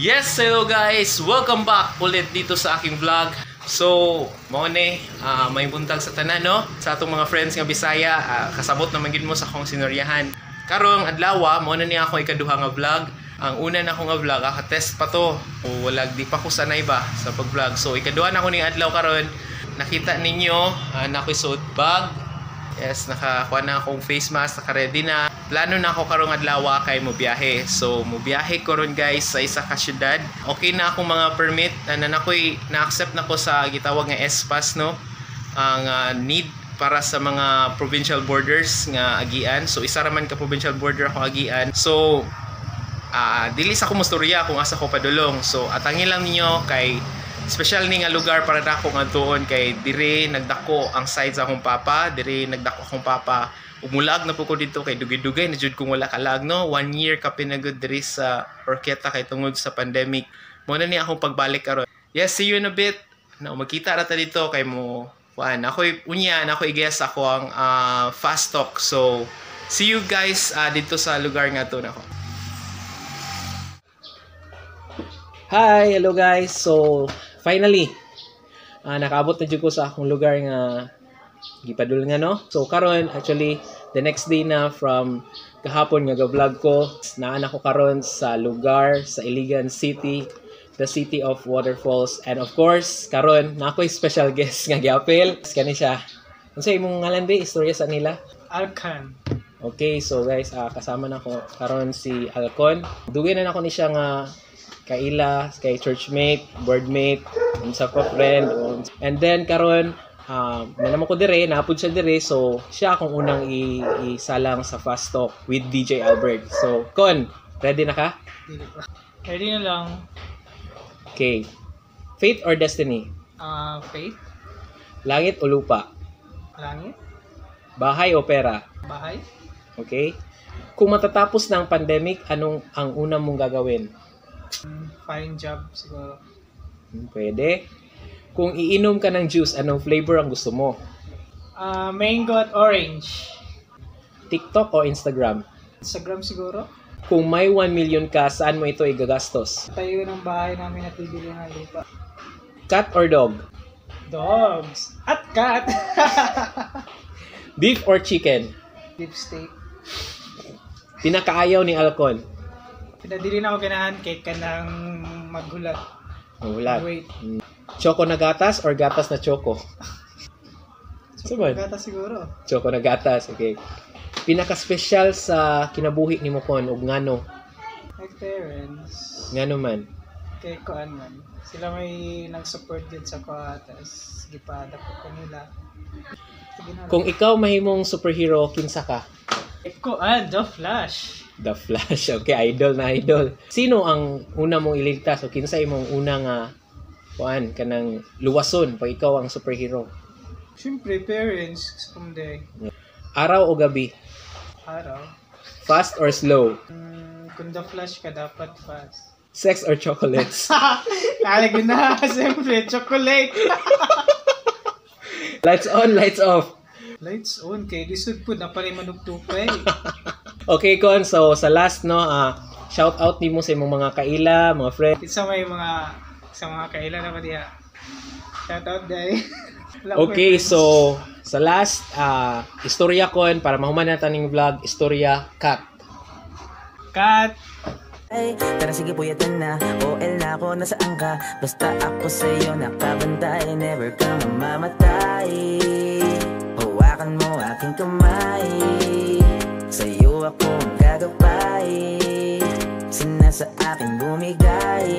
Yes, hello guys! Welcome back ulit dito sa aking vlog. So, maone, may buntag sa tanan, no? Sa atong mga friends nga Bisaya, kasabot naman gid mo sa akong sinoryahan. Karong adlawa, maone niya ako ikaduha nga vlog. Ang una na akong nga vlog, test pa to. O walag, di pa ko sanay ba sa pag-vlog. So, ikaduha na ako ni adlaw karon. Nakita ninyo, na ako'y suot bag. Yes, nakakuha na akong face mask, naka-ready na. Plano na ako karong adlaw kay mobiyahe. So, mobiyahe ko ron guys sa isa ka syudad. Okay na akong mga permit. Nanakoy, na-accept na ko sa gitawag nga S-Pass, no? Ang need para sa mga provincial borders nga agian. So, isa raman ka provincial border ako agian. So, dili sa kumustorya kung asa ko padulong. So, atangin lang ninyo kay special ni nga lugar para dako nga doon kay dire nagdako ang sides akong papa, dire nagdako akong papa. Umulag na po ko dito kay dugay-dugay na jud kung wala kalag, no. 1 year ka pinagod dire sa Orqueta kay tungod sa pandemic. Mo na ni akong pagbalik karon. Yes, see you in a bit. No, magkita ra ta dito kay mo. Kuan, ako'y unya, na ako'y guest ako ang Fast Talk. So, see you guys dito sa lugar nga to nako. Hi, hello guys. So, finally, nakaabot na dito ko sa akong lugar nga gipadul nga, no? So, karon actually, the next day na from kahapon nga ga-vlog ko, naan ako karon sa lugar sa Iligan City, the city of waterfalls. And of course, karon na ako'y special guest nga giapil. Kani siya. Unsay imong ngalan ba? Istorya sa nila? Alcon. Okay, so guys, kasama na ko karon si Alcon. Dugay na ako ni siya nga kaila, kay churchmate, boardmate, unsa ko friend. And then karon, manamo ko dire, naapod siya dire, so siya akong unang isalang sa Fast Talk with DJ Albert. So, Con, ready na ka? Ready na lang. Okay. Faith or destiny? Faith. Langit o lupa? Langit. Bahay o pera? Bahay. Okay. Kung matatapos na ang pandemic, anong ang una mong gagawin? Find job siguro. Pwede. Kung iinom ka ng juice, anong flavor ang gusto mo? Mango at orange. TikTok o Instagram? Instagram siguro. Kung may 1 million ka, saan mo ito igagastos? Tayo ng bahay namin at bibili ng lupa. Cat or dog? Dogs. At cat. Beef or chicken? Beef steak. Pinakaayaw ni Alcon? Pinadili na ako ganahan kay kanang maghulat. Maghulat. Wait. Choco na gatas or gatas na choco? Choco na gatas siguro. Choco na gatas, okay. Pinaka-special sa kinabuhi ni Mokon o ngano? My parents. Ngano man? Kay Koan man. Sila may nag-support din sa Koan. Tapos gipada ko nila. Kung ikaw mahimong superhero, kinsa ka? Koan, The Flash. The Flash. Okay, idol na idol. Sino ang una mong iligtas o kinsa imong unang kuan kanang luwason pag ikaw ang superhero? Siyempre, parents someday. Araw o gabi? Araw. Fast or slow? Kung The Flash ka, dapat fast. Sex or chocolates? Lalag na, siyempre, chocolate. Lights on, lights off. Lights on, kay lisod po, napalimanugtupay. Okay, Con. So, sa last, no, shout out din mo sa imong mga kaila, mga friend. Sa mga kaila na ba diya? Shout out, guys. Okay, so, sa last, istorya, Con, para mahuman na taning vlog, istorya, cat. Cat! Ay, tara sige puyatan na, OL na ako, nasaan ka? Basta ako sa'yo, nakabantay, never ka mamamatay. Hawakan mo aking kamay. Sa'yo ako ang gagapay, sinasa akin bumigay.